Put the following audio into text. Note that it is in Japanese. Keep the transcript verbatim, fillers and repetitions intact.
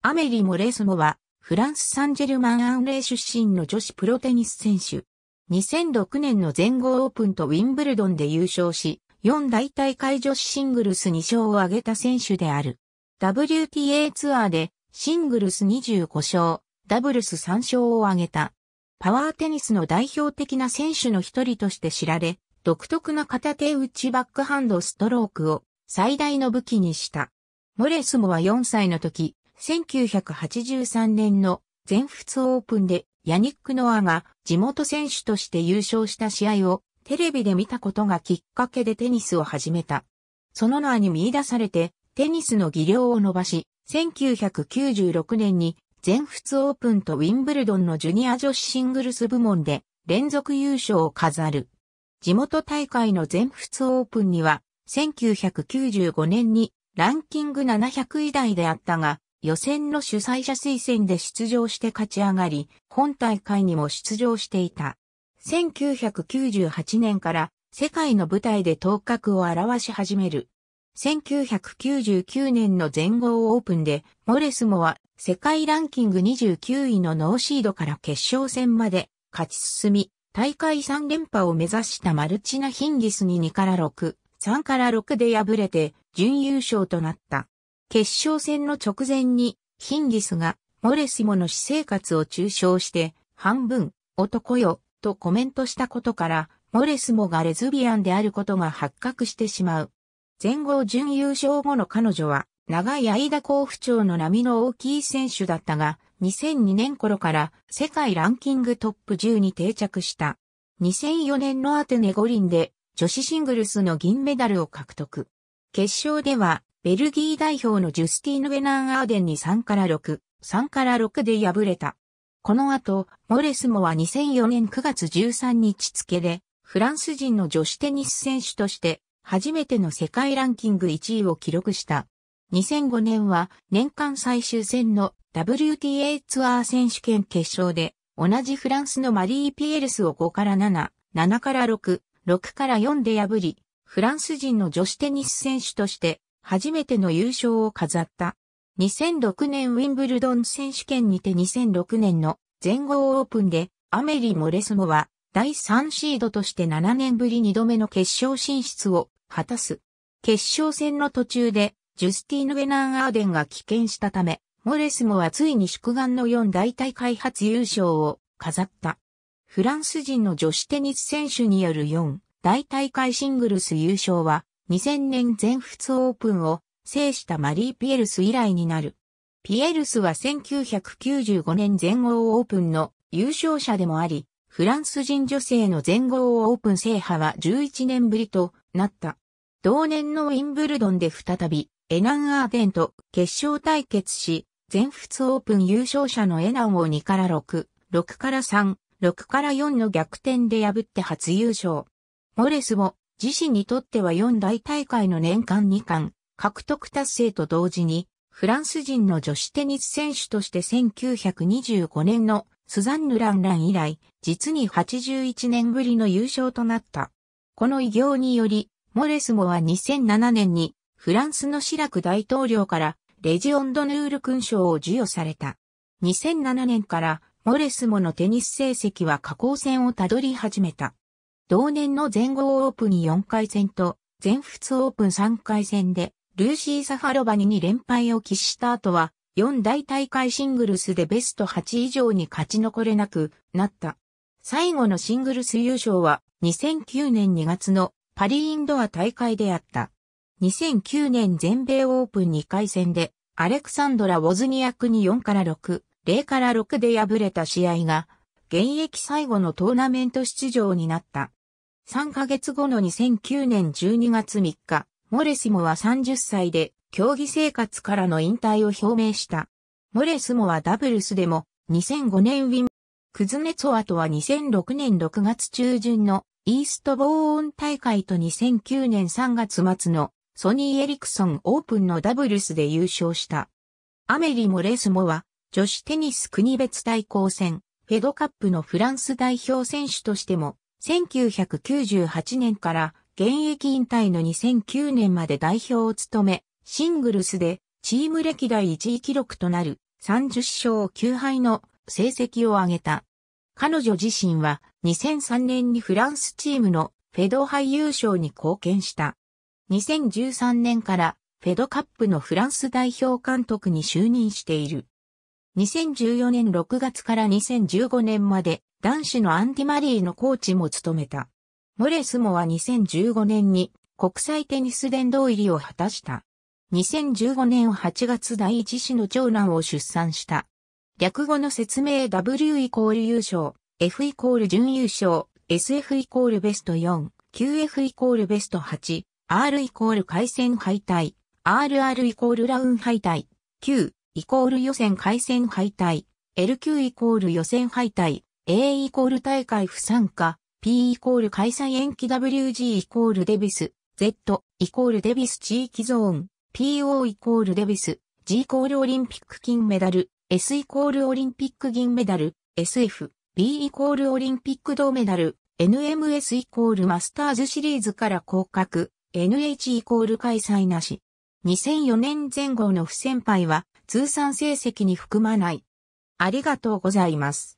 アメリ・モレスモは、フランス・サンジェルマン・アンレイ出身の女子プロテニス選手。にせんろくねんの全豪オープンとウィンブルドンで優勝し、よん大大会女子シングルスに勝を挙げた選手である。ダブリューティーエー ツアーでシングルスにじゅうごしょう、ダブルスさんしょうを挙げた。パワーテニスの代表的な選手の一人として知られ、独特な片手打ちバックハンドストロークを最大の武器にした。モレスモはよんさいの時、せんきゅうひゃくはちじゅうさんねんの全仏オープンでヤニック・ノアが地元選手として優勝した試合をテレビで見たことがきっかけでテニスを始めた。そのノアに見出されて、テニスの技量を伸ばし、せんきゅうひゃくきゅうじゅうろくねんに全仏オープンとウィンブルドンのジュニア女子シングルス部門で連続優勝を飾る。地元大会の全仏オープンにはせんきゅうひゃくきゅうじゅうごねんにランキングななひゃくいだいであったが、予選の主催者推薦で出場して勝ち上がり、本大会にも出場していた。せんきゅうひゃくきゅうじゅうはちねんから世界の舞台で頭角を現し始める。せんきゅうひゃくきゅうじゅうきゅうねんの全豪オープンで、モレスモは世界ランキングにじゅうきゅういのノーシードから決勝戦まで勝ち進み、大会さんれんぱを目指したマルチナ・ヒンギスににからろく、さんからろくで敗れて準優勝となった。決勝戦の直前にヒンギスがモレスモの私生活を中傷して、半分、男よ、とコメントしたことから、モレスモがレズビアンであることが発覚してしまう。全豪準優勝後の彼女は、長い間好不調の波の大きい選手だったが、にせんにねん頃から世界ランキングトップじゅうに定着した。にせんよねんのアテネ五輪で女子シングルスの銀メダルを獲得。決勝では、ベルギー代表のジュスティーヌ・ベナンアーデンにさんからろく、さんからろくで敗れた。この後、モレスモはにせんよねんくがつじゅうさんにち付で、フランス人の女子テニス選手として、初めての世界ランキングいちいを記録した。にせんごねんは年間最終戦の ダブリューティーエー ツアー選手権決勝で同じフランスのマリー・ピエルスをごからなな、ななからろく、ろくからよんで破り、フランス人の女子テニス選手として初めての優勝を飾った。にせんろくねんウィンブルドン選手権にてにせんろくねんの全豪オープンでアメリ・モレスモはだいさんシードとしてななねんぶりにどめの決勝進出を果たす。決勝戦の途中で、ジュスティーヌ・ベナンアーデンが棄権したため、モレスモはついに宿願のよん大大会初優勝を飾った。フランス人の女子テニス選手によるよん大大会シングルス優勝は、にせんねん全仏オープンを制したマリー・ピエルス以来になる。ピエルスはせんきゅうひゃくきゅうじゅうごねん全豪オープンの優勝者でもあり、フランス人女性の全豪オープン制覇はじゅういちねんぶりとなった。同年のウィンブルドンで再び、エナン・アーデンと決勝対決し、全仏オープン優勝者のエナンをにからろく、ろくからさん、ろくからよんの逆転で破って初優勝。モレスモ自身にとってはよん大大会の年間にかん獲得達成と同時に、フランス人の女子テニス選手としてせんきゅうひゃくにじゅうごねんのスザンヌ・ランラン以来、実にはちじゅういちねんぶりの優勝となった。この偉業により、モレスモはにせんななねんにフランスのシラク大統領からレジオンドヌール勲章を授与された。にせんななねんからモレスモのテニス成績は下降線をたどり始めた。同年の全豪オープンよんかいせんと全仏オープンさんかいせんでルーシー・サファロバににれんぱいを喫した後は、よん大大会シングルスでベストはち以上に勝ち残れなくなった。最後のシングルス優勝はにせんきゅうねんにがつのパリインドア大会であった。にせんきゅうねん全米オープンにかいせんでアレクサンドラ・ウォズニアクによんからろく、ぜろからろくで敗れた試合が現役最後のトーナメント出場になった。さんかげつごのにせんきゅうねんじゅうにがつみっか、モレスモはさんじゅっさいで競技生活からの引退を表明した。モレスモはダブルスでもにせんごねんウィン、クズネツォワとはにせんろくねんろくがつちゅうじゅんのイーストボーン大会とにせんきゅうねんさんがつまつのソニー・エリクソンオープンのダブルスで優勝した。アメリ・モレスモは女子テニス国別対抗戦、フェドカップのフランス代表選手としても、せんきゅうひゃくきゅうじゅうはちねんから現役引退のにせんきゅうねんまで代表を務め、シングルスでチーム歴代いちい記録となるさんじゅっしょうきゅうはいの成績を上げた。彼女自身はにせんさんねんにフランスチームのフェド杯優勝に貢献した。にせんじゅうさんねんからフェドカップのフランス代表監督に就任している。にせんじゅうよねんろくがつからにせんじゅうごねんまで男子のアンティマリーのコーチも務めた。モレスモはにせんじゅうごねんに国際テニス殿堂入りを果たした。にせんじゅうごねんはちがつ第一子の長男を出産した。略語の説明 ダブリュー イコール優勝、F イコール準優勝、エスエフ イコールベストよん、キューエフ イコールベストはち、アール イコール回戦敗退、アールアール イコールラウン敗退、Q イコール予選回戦敗退、エルきゅう イコール予選敗退、A イコール大会不参加、P イコール開催延期 ダブリュージー イコールデビス、Z イコールデビス地域ゾーン、ピーオー イコールデビス、G イコールオリンピック金メダル、S イコールオリンピック銀メダル、エスエフ、B イコールオリンピック銅メダル、エヌエムエス イコールマスターズシリーズから降格、エヌエイチ イコール開催なし。にせんよねんぜんごの不戦敗は通算成績に含まない。ありがとうございます。